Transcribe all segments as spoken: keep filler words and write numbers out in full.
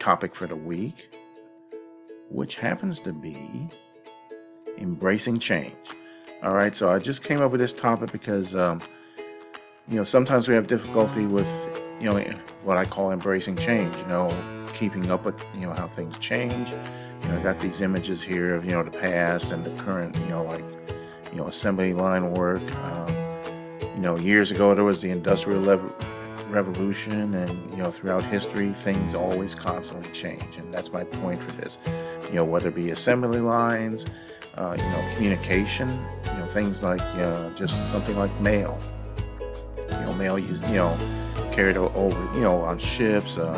topic for the week, which happens to be embracing change. All right, so I just came up with this topic because, um, you know, sometimes we have difficulty with, you know, what I call embracing change, you know, keeping up with, you know, how things change. You know, I got these images here of, you know, the past and the current, you know, like, you know, assembly line work. Um, you know, years ago, there was the Industrial Revolution, and, you know, throughout history, things always constantly change. And that's my point for this, you know, whether it be assembly lines, uh, you know, communication, you know, things like uh, just something like mail. You know, mail, you know, carried over, you know, on ships, uh,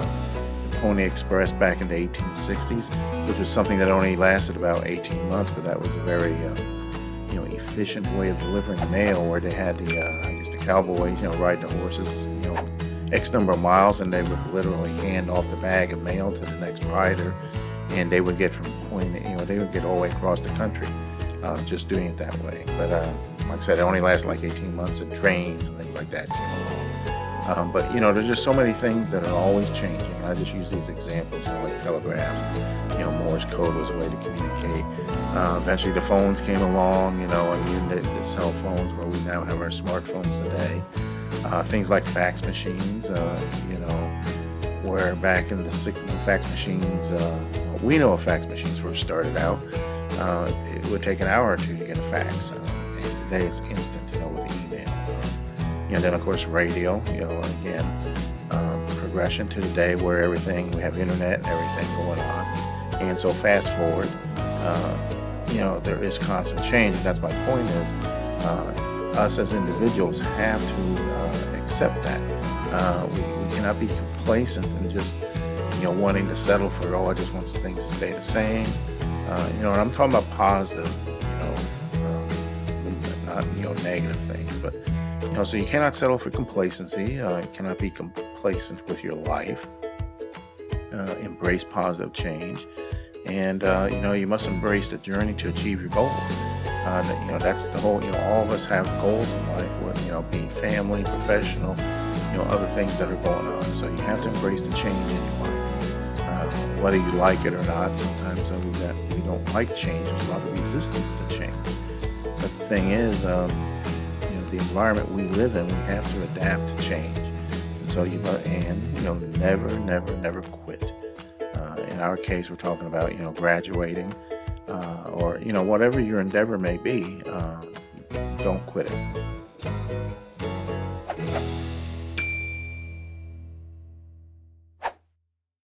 Pony Express back in the eighteen sixties, which was something that only lasted about eighteen months, but that was a very, uh, you know, efficient way of delivering mail, where they had the, uh, I guess the cowboys, you know, riding the horses, you know, X number of miles, and they would literally hand off the bag of mail to the next rider, and they would get from point, you know, they would get all the way across the country, uh, just doing it that way. But uh, like I said, it only lasted like eighteen months, and trains and things like that. You know. Um, but, you know, there's just so many things that are always changing. I just use these examples, you know, like telegrams, you know, Morse code was a way to communicate. Uh, eventually the phones came along, you know, and even the, the cell phones where we now have our smartphones today. Uh, things like fax machines, uh, you know, where back in the sixties, fax machines, uh, well, we know of fax machines first started out. Uh, it would take an hour or two to get a fax. Uh, and today it's instant, you know, with email. And then, of course, radio, you know, again, um, progression to the day where everything, we have internet and everything going on. And so fast forward, uh, you know, there is constant change. And that's my point is, uh, us as individuals have to uh, accept that. Uh, we, we cannot be complacent and just, you know, wanting to settle for, oh, I just want things to stay the same. Uh, you know, and I'm talking about positive, you know, um, not, you know, negative things, but... You know, so you cannot settle for complacency. Uh, you cannot be complacent with your life. Uh, embrace positive change, and uh, you know, you must embrace the journey to achieve your goals. Uh, you know, that's the whole. You know, all of us have goals in life, whether you know, being family, professional, you know, other things that are going on. So you have to embrace the change in your life, uh, whether you like it or not. Sometimes uh, we don't like change. There's a lot of resistance to change. But the thing is. Um, The environment we live in, we have to adapt to change. And so you must, and you know, never, never, never quit. Uh, in our case, we're talking about you know graduating, uh, or you know whatever your endeavor may be. Uh, don't quit it.